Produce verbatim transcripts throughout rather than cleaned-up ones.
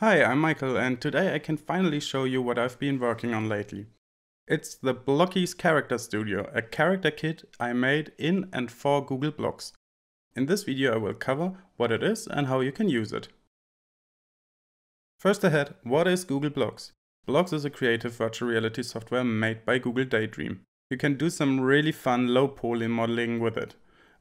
Hi, I'm Michael, and today I can finally show you what I've been working on lately. It's the Blockies Character Studio, a character kit I made in and for Google Blocks. In this video I will cover what it is and how you can use it. First ahead, what is Google Blocks? Blocks is a creative virtual reality software made by Google Daydream. You can do some really fun low poly modeling with it.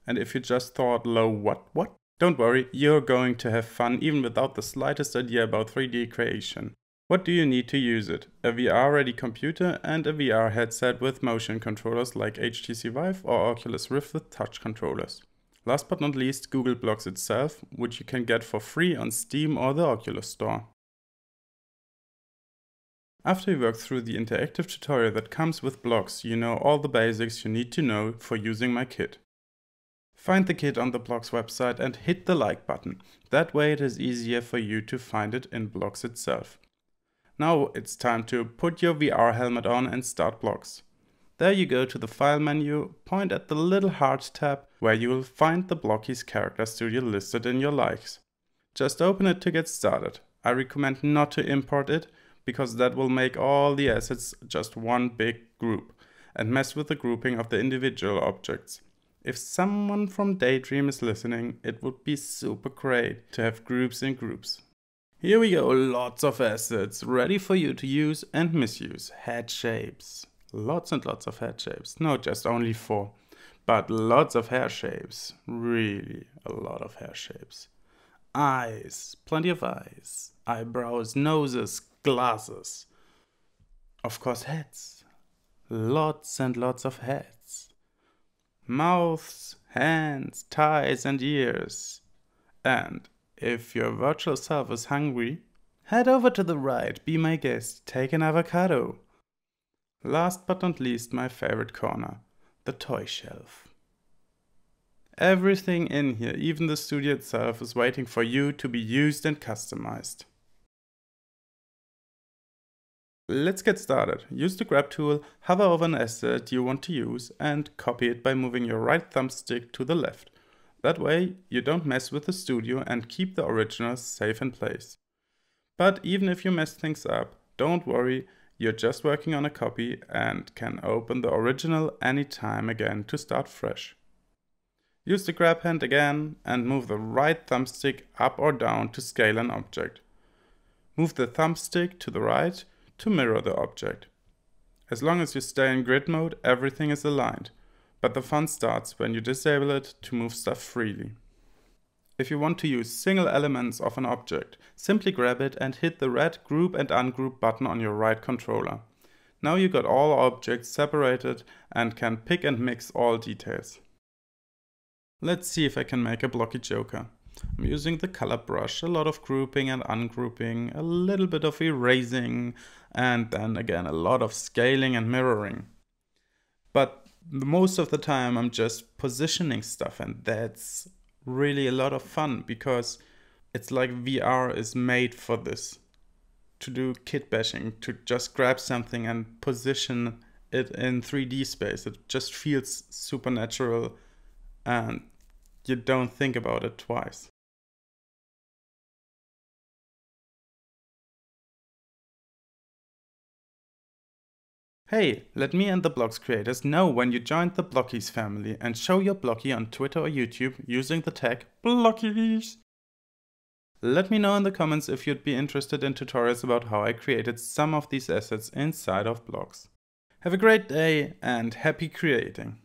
And if you just thought low what what? Don't worry, you're going to have fun even without the slightest idea about three D creation. What do you need to use it? A V R-ready computer and a V R headset with motion controllers like H T C Vive or Oculus Rift with touch controllers. Last but not least, Google Blocks itself, which you can get for free on Steam or the Oculus Store. After you work through the interactive tutorial that comes with Blocks, you know all the basics you need to know for using my kit. Find the kit on the Blocks website and hit the like button. That way it is easier for you to find it in Blocks itself. Now it's time to put your V R helmet on and start Blocks. There you go to the file menu, point at the little heart tab where you will find the Blockies Character Studio listed in your likes. Just open it to get started. I recommend not to import it because that will make all the assets just one big group and mess with the grouping of the individual objects. If someone from Daydream is listening, it would be super great to have groups in groups. Here we go, lots of assets ready for you to use and misuse. Head shapes. Lots and lots of head shapes. No, just only four. But lots of hair shapes. Really, a lot of hair shapes. Eyes. Plenty of eyes. Eyebrows, noses, glasses. Of course, heads. Lots and lots of heads. Mouths, hands, ties and ears. And if your virtual self is hungry, head over to the right, be my guest, take an avocado. Last but not least, my favorite corner, the toy shelf. Everything in here, even the studio itself, is waiting for you to be used and customized. Let's get started. Use the grab tool, hover over an asset you want to use and copy it by moving your right thumbstick to the left. That way you don't mess with the studio and keep the originals safe in place. But even if you mess things up, don't worry, you're just working on a copy and can open the original anytime again to start fresh. Use the grab hand again and move the right thumbstick up or down to scale an object. Move the thumbstick to the right to mirror the object. As long as you stay in grid mode, everything is aligned, but the fun starts when you disable it to move stuff freely. If you want to use single elements of an object, simply grab it and hit the red group and ungroup button on your right controller. Now you got all objects separated and can pick and mix all details. Let's see if I can make a blocky joker. I'm using the color brush, a lot of grouping and ungrouping, a little bit of erasing, and then again a lot of scaling and mirroring. But most of the time I'm just positioning stuff, and that's really a lot of fun because it's like V R is made for this. To do kit bashing, to just grab something and position it in three D space. It just feels supernatural and you don't think about it twice. Hey, let me and the Blocks creators know when you joined the Blockies family and show your Blockie on Twitter or YouTube using the tag Blockies. Let me know in the comments if you'd be interested in tutorials about how I created some of these assets inside of Blocks. Have a great day and happy creating!